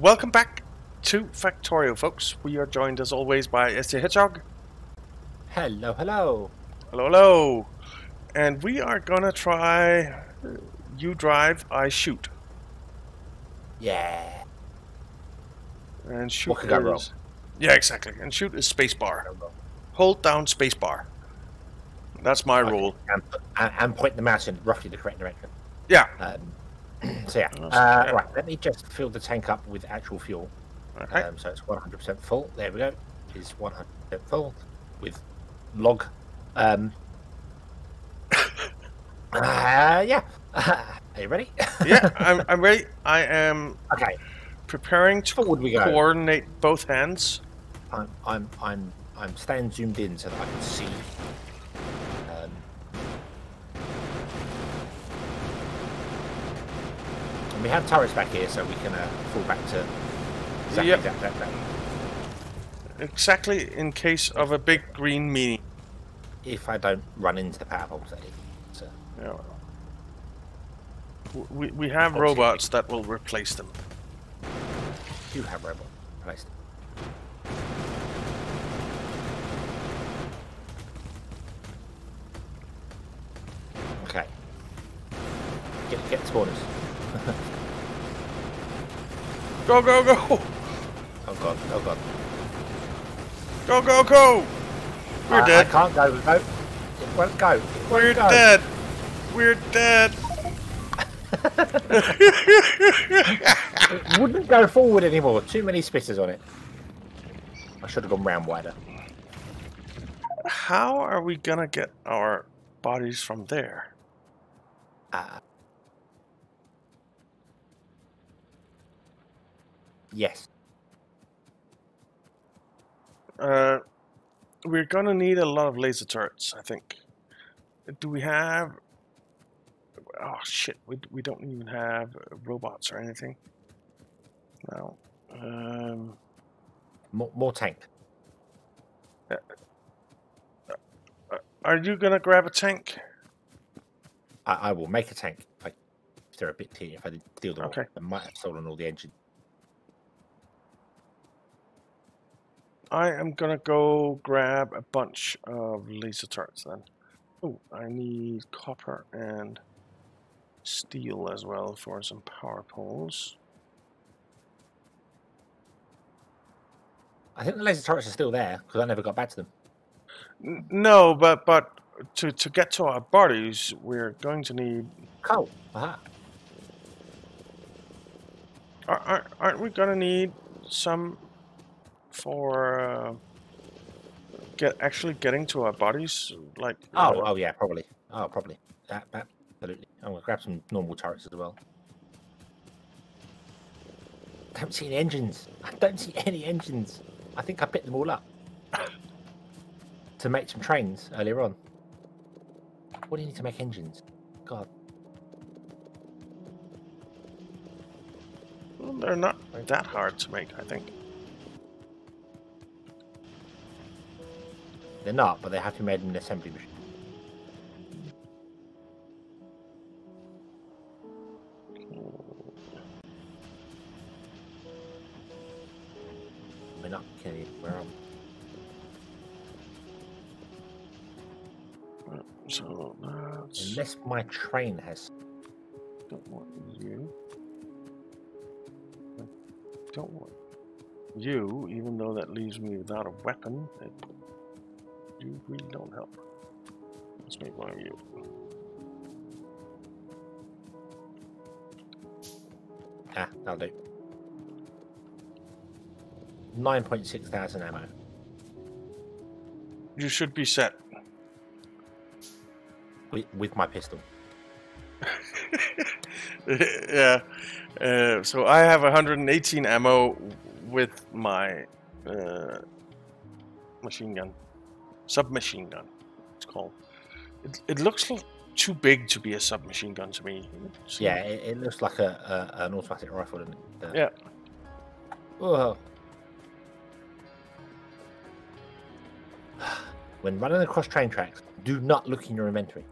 Welcome back to Factorio, folks. We are joined as always by STHedgehog. Hello, hello. Hello, hello. And we are gonna try You Drive, I Shoot. Yeah. And shoot. What could go wrong? Yeah, exactly. And shoot is spacebar. Hold down spacebar. That's my rule. And point the mouse in roughly the correct direction. Yeah. So yeah, right, let me just fill the tank up with actual fuel. Okay. So it's 100% full. There we go. It's 100% full with log. Yeah. Are you ready? Yeah, I'm ready. I am okay. Preparing to coordinate both hands. I'm staying zoomed in so that I can see. We have turrets back here, so we can fall back to exactly that. Exactly, in case of a big green meanie. If I don't run into the power poles, that is. So. Yeah. We have robots that will replace them. You have robots replaced. Okay. Get spawners. Go, go, go! Oh god, oh god. Go, go, go! We're dead. I can't go, no. It won't go. It won't go. Dead. We're dead. It wouldn't go forward anymore. Too many spitters on it. I should have gone round wider. How are we gonna get our bodies from there? Yes. We're gonna need a lot of laser turrets, I think. Do we have... Oh shit, we don't even have robots or anything. No. More tank. Are you gonna grab a tank? I will make a tank. If they're a bit here, if I didn't steal them all. I might have stolen all the engines. I am gonna go grab a bunch of laser turrets then. Oh, I need copper and steel as well for some power poles. I think the laser turrets are still there because I never got back to them. No, but to get to our bodies, we're going to need coal. Aha. Aren't we gonna need some? For actually getting to our bodies, like oh yeah, probably, absolutely. I'm gonna grab some normal turrets as well. I don't see any engines. I don't see any engines. I think I picked them all up to make some trains earlier on. What do you need to make engines? God. Well, they're not that hard to make, I think. They're not, but they have to be made in an assembly machine. We're not kidding. Where are we? So that's... Unless my train has. Don't want you. I don't want you, even though that leaves me without a weapon. You really don't help. Let's make one of you. Ah, that'll do. 9,600 ammo. You should be set. With my pistol. Yeah. So I have 118 ammo with my machine gun. Submachine gun, it's called. It looks too big to be a submachine gun to me. So yeah, it looks like an automatic rifle, doesn't it? Yeah. Whoa. When running across train tracks, do not look in your inventory.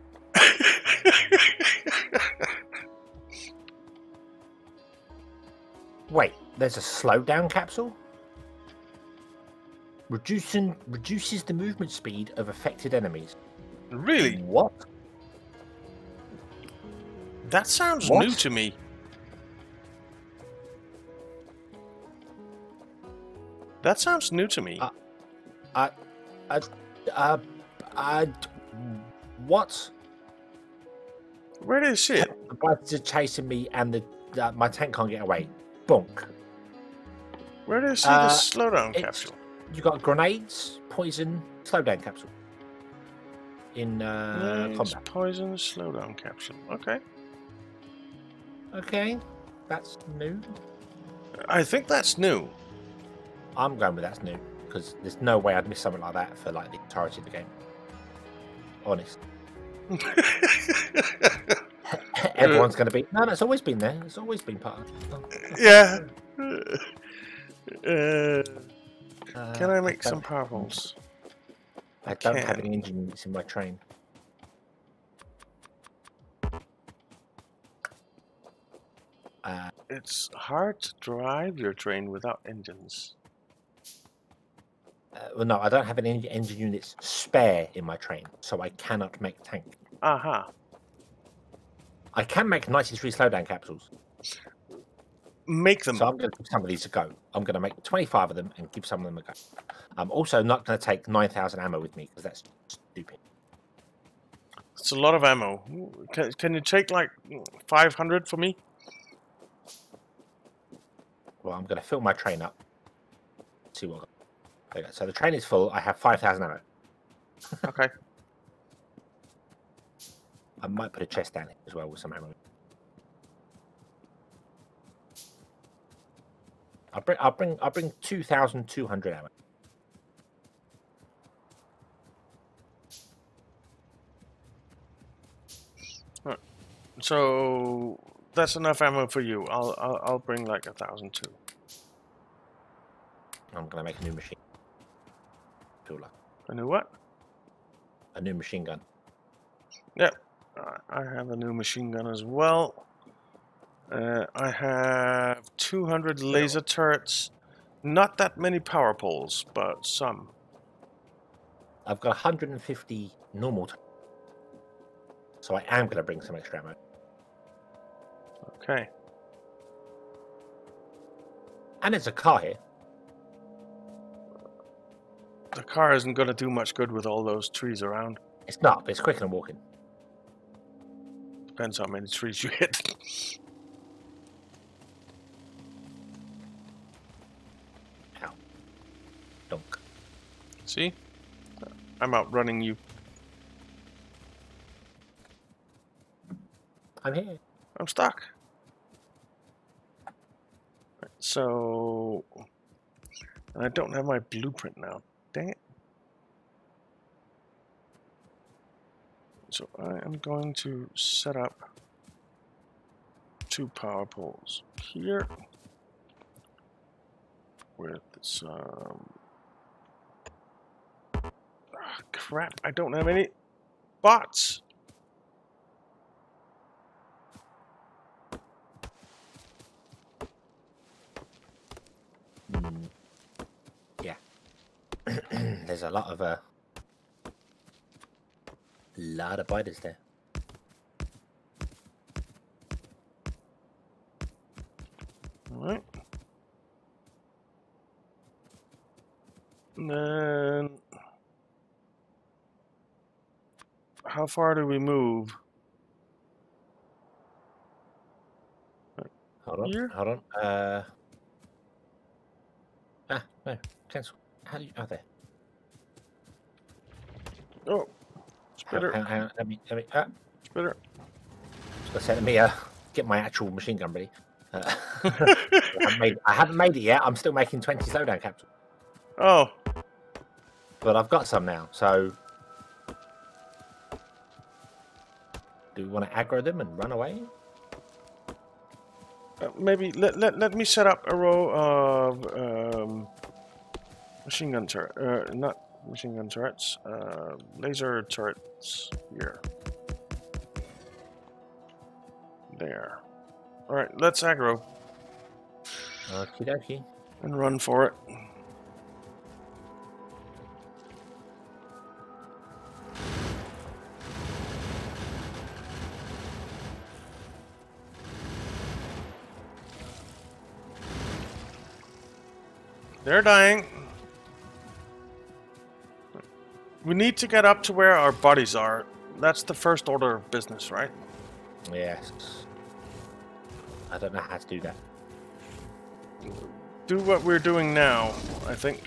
Wait, There's a slow down capsule. Reduces the movement speed of affected enemies. Really? What? That sounds new to me. That sounds new to me. What? Where is it? The bikers are chasing me, and the my tank can't get away. Bonk. Where do you see the slowdown capsule? You got grenades, poison, slowdown capsule. In combat. Poison, slowdown capsule. Okay. Okay, that's new. I think that's new. I'm going with that's new because there's no way I'd miss something like that for like the entirety of the game. Honest. Everyone's going to be. No, it's always been there. It's always been part of it. Yeah. Can I make some potholes? I don't have any engine in my train. It's hard to drive your train without engines. Well, no, I don't have any engine units spare in my train, so I cannot make tank. Aha. Uh-huh. I can make 93 slowdown capsules. Make them. So I'm going to give some of these a go. I'm going to make 25 of them and give some of them a go. I'm also not going to take 9,000 ammo with me because that's stupid. It's a lot of ammo. Can you take like 500 for me? Well, I'm going to fill my train up. Let's see what. There you go. So the train is full. I have 5,000 ammo. Okay. I might put a chest down it as well with some ammo. I'll bring 2,200 ammo. Right. So that's enough ammo for you. I'll bring like 1,002. I'm gonna make a new machine. A new what? A new machine gun. Yeah. I have a new machine gun as well. I have 200 laser turrets. Not that many power poles, but some. I've got 150 normal turrets. So I am going to bring some extra ammo. Okay. And there's a car here. The car isn't going to do much good with all those trees around. It's not, but it's quicker than walking. Depends how many trees you hit. Ow. Donk. See? I'm outrunning you. I'm here. I'm stuck. Right, so... And I don't have my blueprint now. Dang it. So I am going to set up 2 power poles here with some crap. I don't have any bots. Yeah, there's a lot of lot of biters there. All right. And then, how far do we move? Hold on. No, cancel. How do you? Oh, there. Oh. Spitter. Hang on, let me Spitter. Just let me get my actual machine gun ready. I haven't made it yet. I'm still making 20 slowdown capsules. Oh. But I've got some now, so... Do we want to aggro them and run away? Maybe. Let me set up a row of... machine gun turret. Not... machine gun turrets, laser turrets here. There. Alright, let's aggro. Okie dokie. And run for it. They're dying. We need to get up to where our buddies are. That's the first order of business, right? Yes. I don't know how to do that. Do what we're doing now, I think.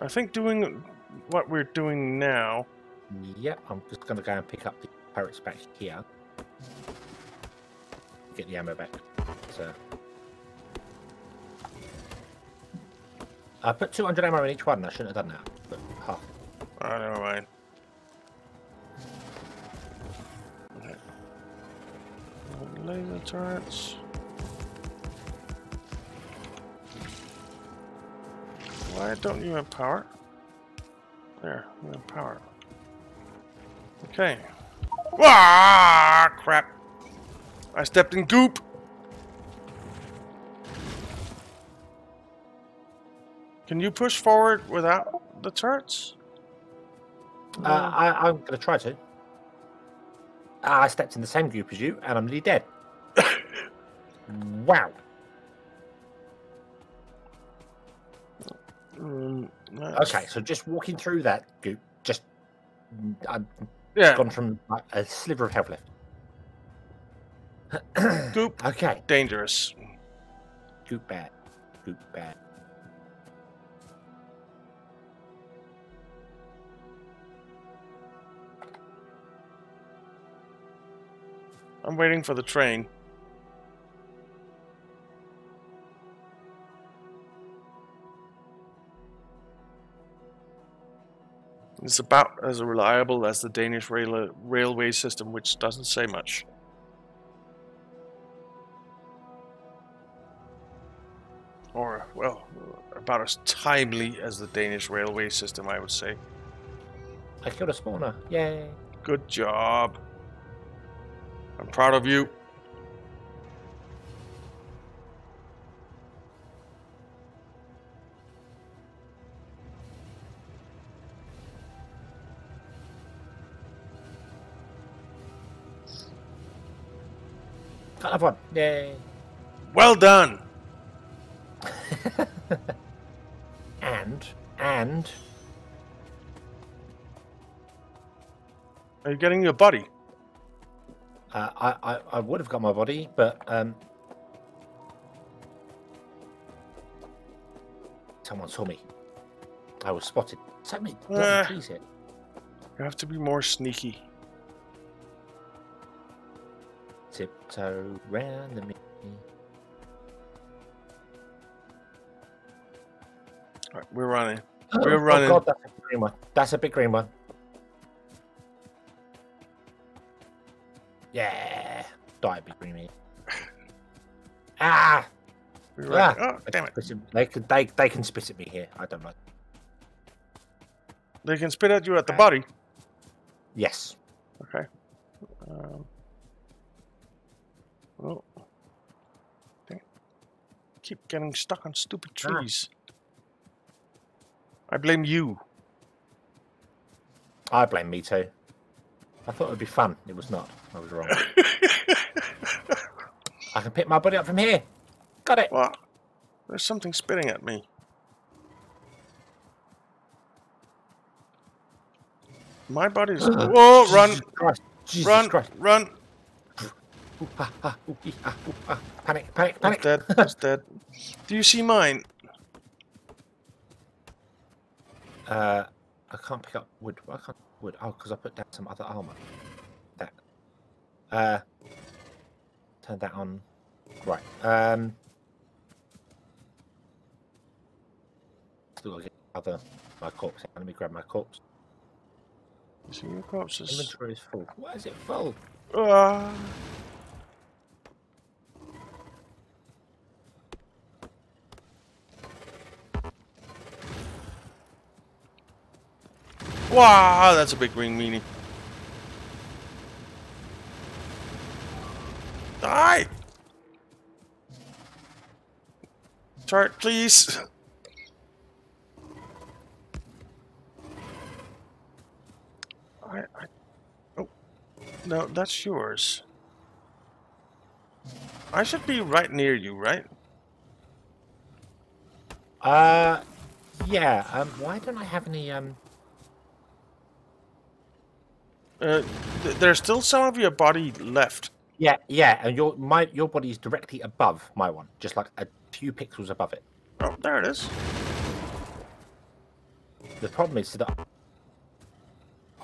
I think doing what we're doing now. Yeah, I'm just going to go and pick up the parrots back here. Get the ammo back. So I put 200 ammo in each one. I shouldn't have done that. But, huh. Oh, never mind. Okay. Laser turrets. Why don't you have power? There, we have power. Okay. Ah, crap. I stepped in goop. Can you push forward without the turrets? I'm going to try to. I stepped in the same goop as you, and I'm nearly dead. Wow. Okay, so just walking through that goop, just... I've gone from like, a sliver of health left. Goop. Okay. Dangerous. Goop bad. Goop bad. I'm waiting for the train. It's about as reliable as the Danish railway system, which doesn't say much. Or, well, about as timely as the Danish railway system, I would say. I killed a spawner. Yay. Good job. I'm proud of you. Have one. Yay. Well done. and are you getting your body? I would have got my body, but someone saw me. I was spotted. So many trees here. You have to be more sneaky. Tiptoe round the me. All right, we're running. We're running. Oh God, that's a green one. That's a big green one. Yeah, die, big green meat. Ah, we're running. Oh, damn it! They can spit at me here. I don't like. They can spit at you at the body. Yes. Okay. Oh. Dang. Keep getting stuck on stupid trees. I blame you. I blame me too. I thought it would be fun. It was not. I was wrong. I can pick my body up from here. Got it. What? There's something spitting at me. My body's... Whoa, run. Jesus Christ. Jesus Christ. Run. Panic, panic, panic. That's dead. That's dead. Do you see mine? I can't pick up wood. Why can't wood? Oh, because I put down some other armor. That. Turn that on. Right. Still got to get my corpse. Let me grab my corpse. You see your corpses? Inventory is full. Why is it full? Wow, that's a big green meanie. Die! Tart, please! Oh. No, that's yours. I should be right near you, right? Yeah, why don't I have any, there's still some of your body left. Yeah, yeah, and your body is directly above my one, just like a few pixels above it. Oh, there it is. The problem is that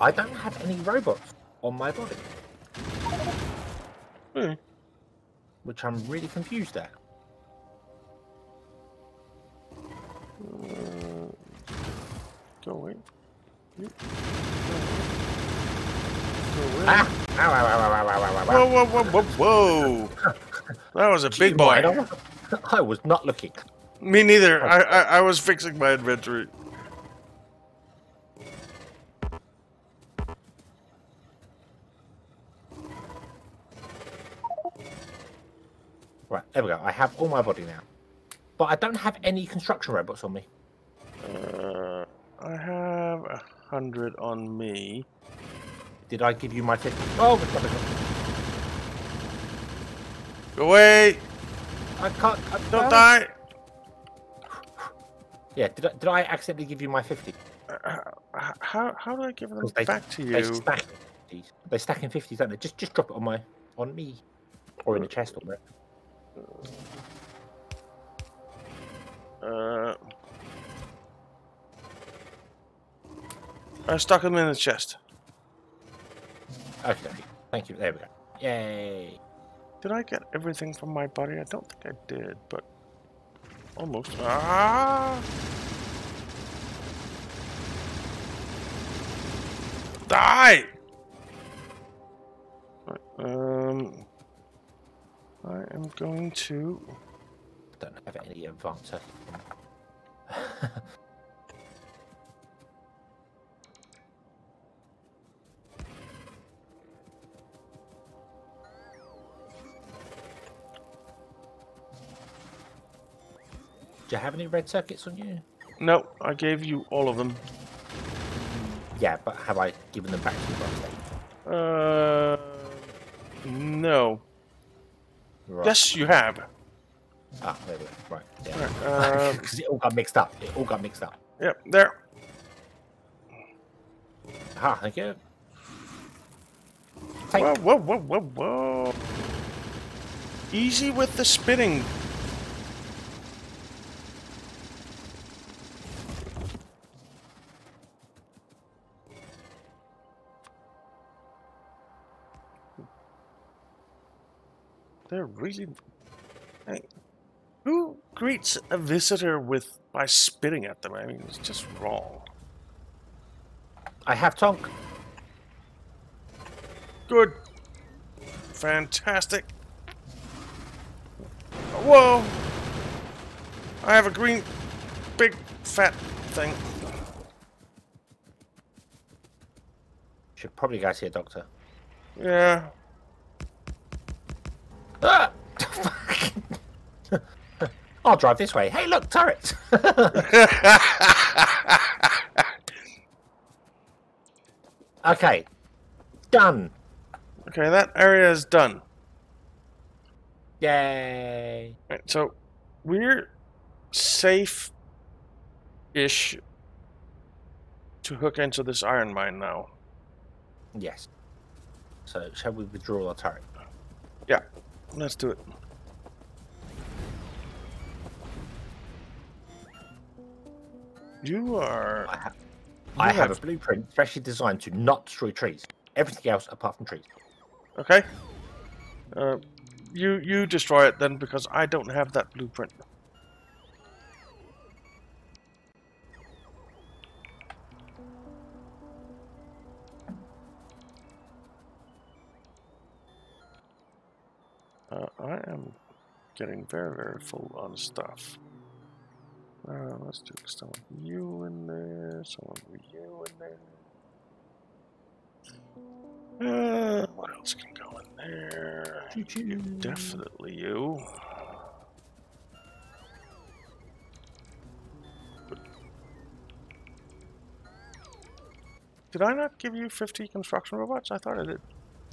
I don't have any robots on my body. Hmm. Which I'm really confused at. Go away. Go away. Ah! Ow, ow, ow, ow, ow, ow, ow. Whoa, whoa, whoa, whoa, whoa! That was a big boy. I was not looking. Me neither. I was fixing my inventory. Right, there we go. I have all my body now. But I don't have any construction robots on me. I have 100 on me. Did I give you my 50? Oh, go away! I can't. Don't die! Yeah, did I accidentally give you my 50? How do I give them back to you? They stack in 50s, don't they? Just drop it on me, or in the chest or whatever. I stuck him in the chest. Okay, thank you. There we go. Yay! Did I get everything from my body? I don't think I did, but almost. Ah! Die! I am going to. I don't have any advanced. Do you have any red circuits on you? No, I gave you all of them. Yeah, but have I given them back to you by mistake? No. Right. Yes, you have. Ah, there we go. Right. Yeah. Because it all got mixed up. Yep, there. Ah, thank you. Take. Whoa, whoa, whoa, whoa, whoa. Easy with the spinning. They're really... Hey, who greets a visitor by spitting at them? I mean, it's just wrong. I have Tonk. Good. Fantastic. Whoa! I have a green, big, fat thing. Should probably go see a doctor. Yeah. Ah! I'll drive this way. Hey, look, turrets! Okay. Done. Okay, that area is done. Yay. Right, so we're safe-ish to hook into this iron mine now. Yes. So, shall we withdraw our turret? Yeah. Let's do it. You are... I have a blueprint specially designed to not destroy trees. Everything else apart from trees. Okay. You destroy it then, because I don't have that blueprint. I am getting very, very full on stuff. Let's do some of you in there, some of you in there. What else can go in there? Definitely you. Did I not give you 50 construction robots? I thought I did.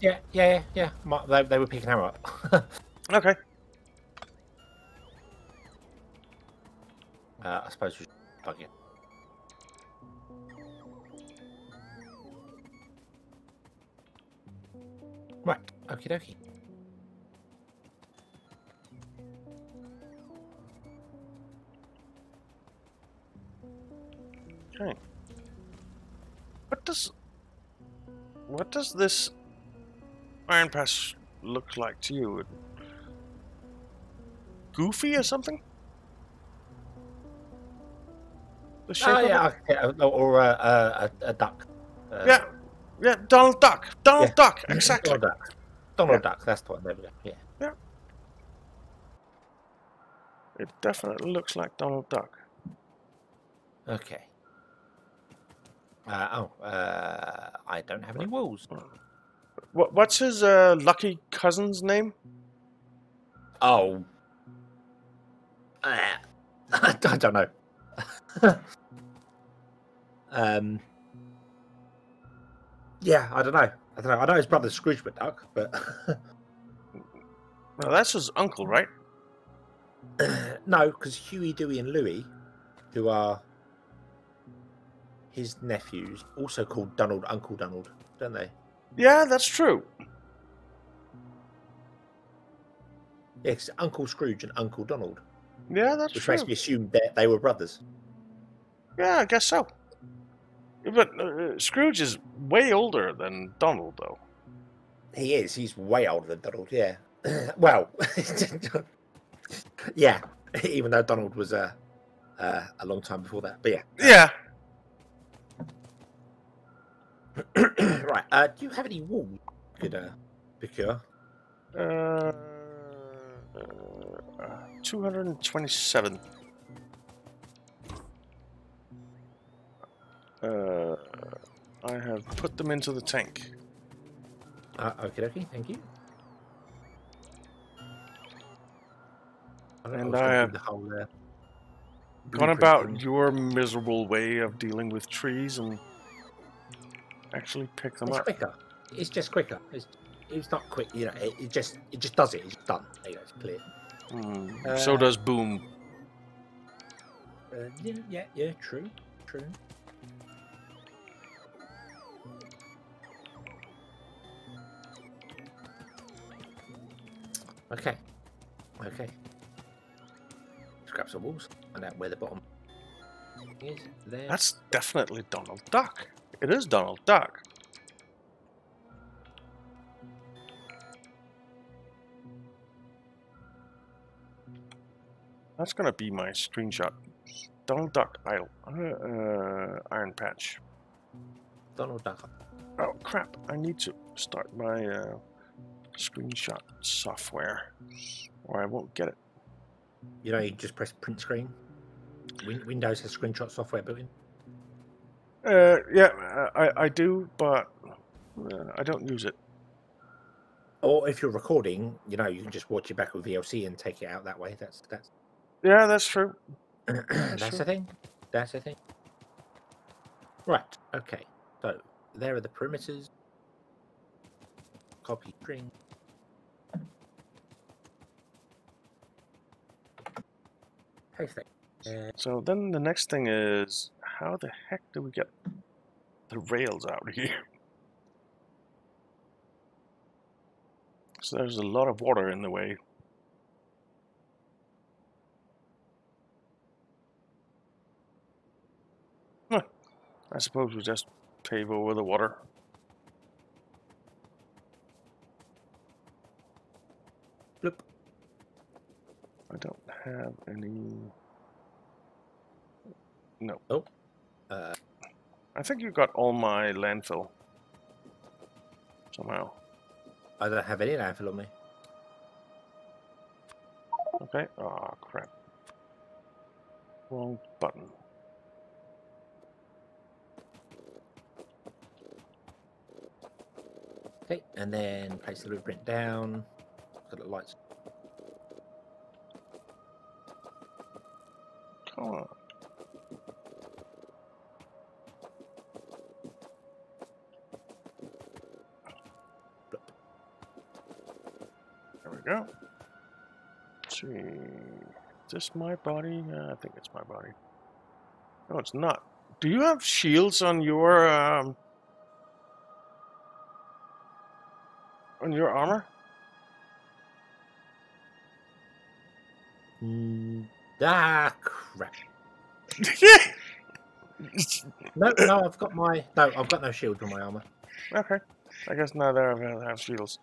Yeah. They were picking them up. Okay. I suppose we should plug it. Right, okie dokie. Okay. What does this iron pass look like to you? Goofy or something? The shape or a duck. Yeah, Donald Duck. Donald Duck, exactly. Donald Duck, that's the one. There we go. Yeah. It definitely looks like Donald Duck. Okay. I don't have any walls. What's his lucky cousin's name? Oh. I don't know. Yeah, I don't know. I know his brother's Scrooge McDuck, but... Well, that's his uncle, right? No, because Huey, Dewey and Louie, who are his nephews, also called Donald, Uncle Donald, don't they? Yeah, that's true. Yes, Uncle Scrooge and Uncle Donald. Yeah, that's true. Which makes me assume that they were brothers. Yeah, I guess so. But Scrooge is way older than Donald, though. He is. He's way older than Donald, yeah. Well, yeah, even though Donald was a long time before that. But yeah. Yeah. Right. Do you have any wool you could procure? 227. I have put them into the tank. Okie dokie, thank you. And I have gone about your miserable way of dealing with trees and actually pick them up. Quicker. It's just quicker. It's not quick, you know. It just does it. It's done. There you go, it's clear. So does Boom. Yeah. True. Okay. Let's grab some walls. Find out where the bottom is. There. That's definitely Donald Duck. It is Donald Duck. That's gonna be my screenshot. Donald Duck Isle. Iron Patch. Donald Duck. Oh crap! I need to start my. Screenshot software, or I won't get it. You know, you just press print screen. Windows has screenshot software built in. I do, but I don't use it. Or if you're recording, you know, you can just watch it back with VLC and take it out that way. That's. Yeah, that's true. That's the thing. Right. Okay. So there are the perimeters. Copy string. So then the next thing is, how the heck do we get the rails out of here? So there's a lot of water in the way. Huh. I suppose we just pave over the water. Blip. I don't have any. No. Oh. I think you got all my landfill. Somehow. I don't have any landfill on me. Okay. Oh crap. Wrong button. Okay, and then place the blueprint down. Look at the lights. Come on. There we go. Let's see. Is this my body? I think it's my body. No, it's not. Do you have shields on your armor? Crap. No, I've got no shield on my armor. Okay, I guess neither of you have shields.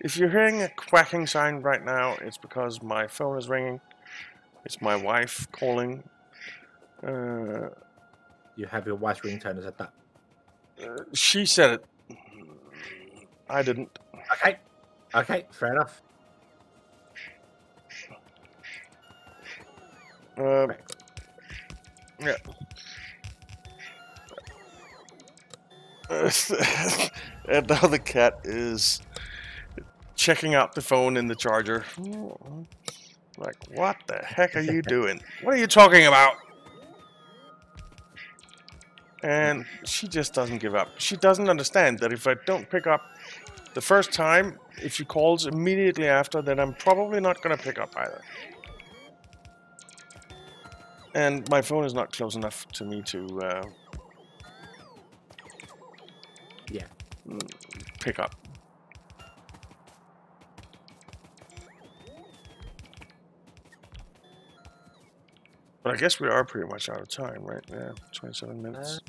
If you're hearing a quacking sound right now, it's because my phone is ringing. It's my wife calling. You have your wife's ringtone as a that. She said it. I didn't. Okay. Okay, fair enough. Yeah. And now the cat is checking out the phone in the charger. Like, what the heck are you doing? What are you talking about? And she just doesn't give up. She doesn't understand that if I don't pick up the first time, if she calls immediately after, then I'm probably not going to pick up either. And my phone is not close enough to me to pick up. But I guess we are pretty much out of time, right? Yeah, 27 minutes.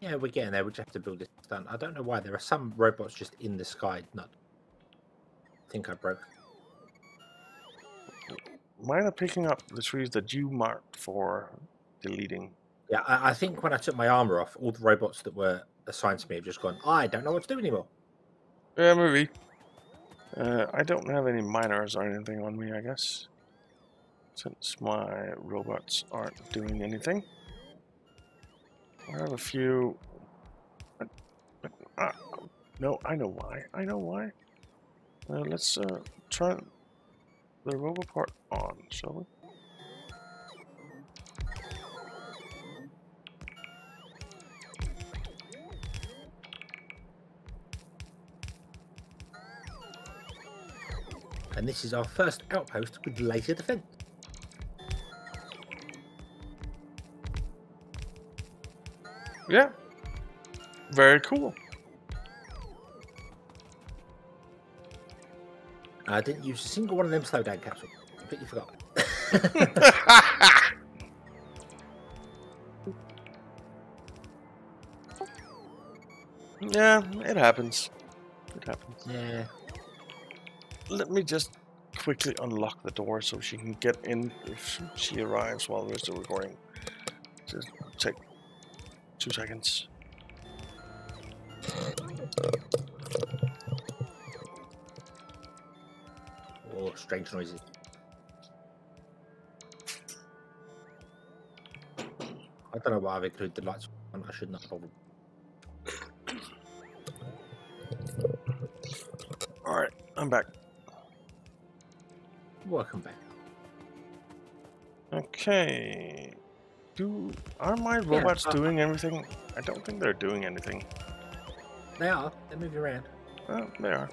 Yeah, we're getting there. We just have to build this done. I don't know why. There are some robots just in the sky. Not. I think I broke. Mine are picking up the trees that you marked for deleting. Yeah, I think when I took my armor off, all the robots that were assigned to me have just gone, I don't know what to do anymore. Yeah, maybe. I don't have any miners or anything on me, I guess. Since my robots aren't doing anything, I have a few. No, I know why. I know why. Let's try the robot part on, shall we? And this is our first outpost with laser defense. Yeah, very cool. I didn't use a single one of them slowdown capsules. I bet you forgot. Yeah, it happens. It happens. Yeah. Let me just quickly unlock the door so she can get in if she arrives while we're still recording. Just take 2 seconds. Oh, strange noises. I don't know why I've included the lights on. I should not bother. All right, I'm back. Welcome back. Okay. Are my robots doing anything? I don't think they're doing anything. They are. They move around. Oh, they are.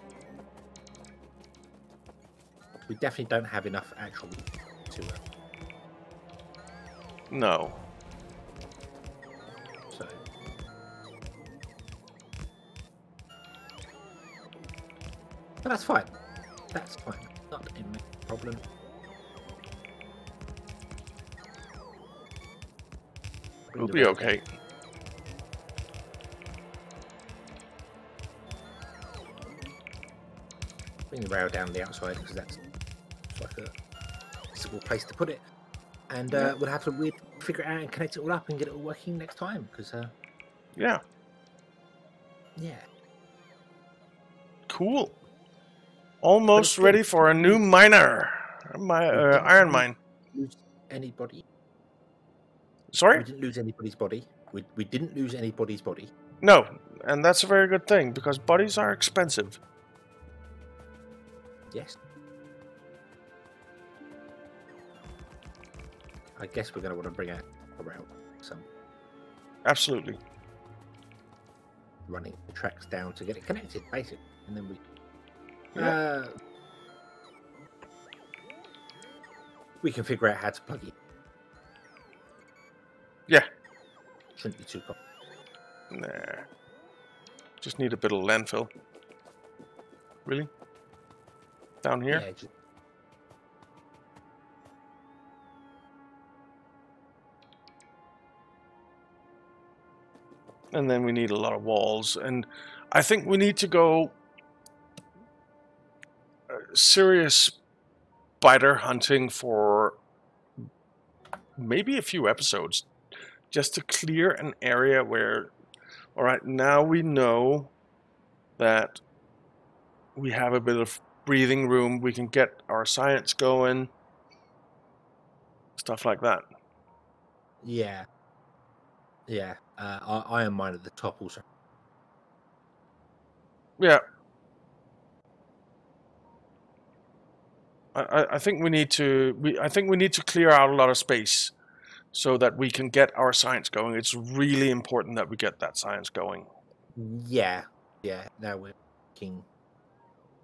We definitely don't have enough actual to. No. So. But that's fine. That's fine. Not a problem. It'll be okay. Bring the rail down the outside because that's like a simple place to put it. And we'll have to figure it out and connect it all up and get it all working next time. Because yeah. Yeah. Cool. Almost ready for a new miner. My iron mine. Anybody? Sorry? We didn't lose anybody's body. We didn't lose anybody's body. No, and that's a very good thing, because buddies are expensive. Yes. I guess we're going to want to bring out a route. So. Absolutely. Running the tracks down to get it connected, basically. And then we... Yeah. We can figure out how to plug it. Yeah. Shouldn't be too complicated. Nah. Just need a bit of landfill. Really? Down here? Yeah, just... And then we need a lot of walls. And I think we need to go serious spider hunting for maybe a few episodes just to clear an area where... All right, now we know that we have a bit of breathing room. We can get our science going. Stuff like that. Yeah. Yeah. I am mine at the top also. Yeah. I think we need to clear out a lot of space so that we can get our science going. It's really important that we get that science going. Yeah. Yeah. Now we're making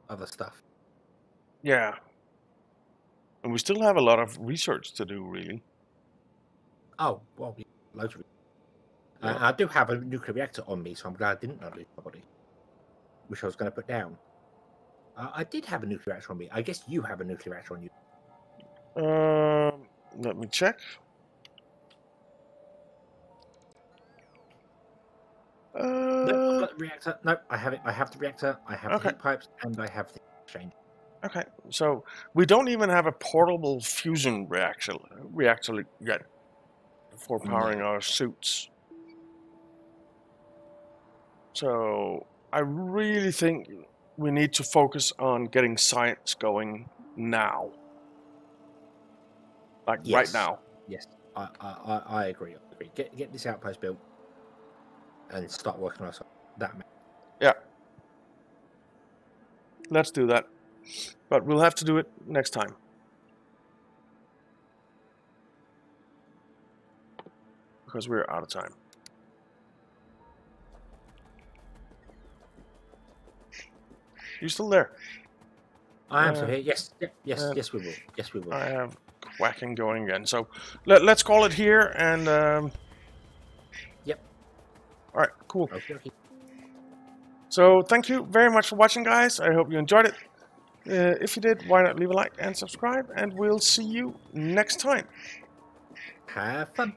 other stuff. Yeah. And we still have a lot of research to do, really. Oh, well, loads of research. Yeah. I do have a nuclear reactor on me, so I'm glad I didn't lose my body, which I was going to put down. I did have a nuclear reactor on me. I guess you have a nuclear reactor on you. Let me check. No, I've got the reactor. No, I have it. I have the reactor. I have the heat pipes, and I have the exchange. Okay, so we don't even have a portable fusion reactor yet for powering our suits. So I really think we need to focus on getting science going now. Like right now. Yes, I agree. Get this outpost built and start working on that. Yeah. Let's do that. But we'll have to do it next time. Because we're out of time. You still there? I am still here. Yes, yes, we will. Yes, we will. I have quacking going again. So let's call it here. And yep. All right. Cool. Okay. So thank you very much for watching, guys. I hope you enjoyed it. If you did, why not leave a like and subscribe? And we'll see you next time. Have fun.